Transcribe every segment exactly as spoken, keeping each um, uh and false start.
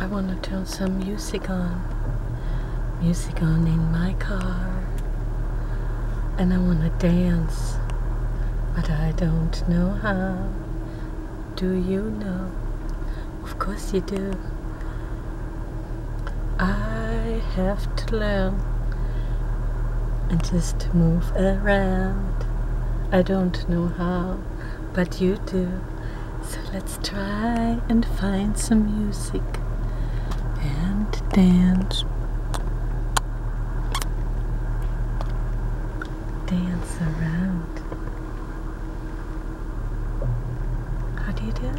I want to turn some music on, music on in my car, and I want to dance, but I don't know how. Do you know? Of course you do. I have to learn, and just to move around. I don't know how, but you do. So let's try and find some music and dance. Dance around. How do you do it?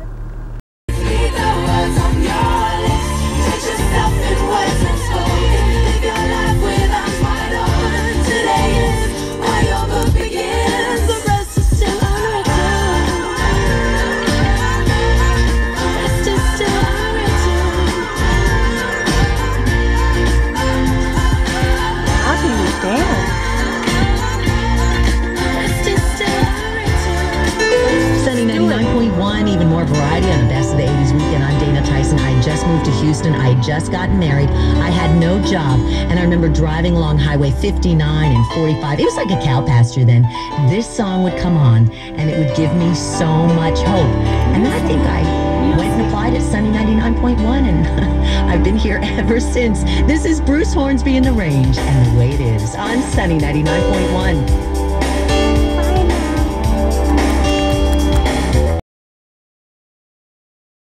Sunny ninety-nine point one, even more variety on the best of the eighties weekend. I'm Dana Tyson. I just moved to Houston. I just got married. I had no job. And I remember driving along Highway fifty-nine and forty-five. It was like a cow pasture then. This song would come on, and it would give me so much hope. And then I think I went and applied at Sunny ninety-nine point one, and I've been here ever since. This is Bruce Hornsby in the Range, and the way it is on Sunny ninety-nine point one.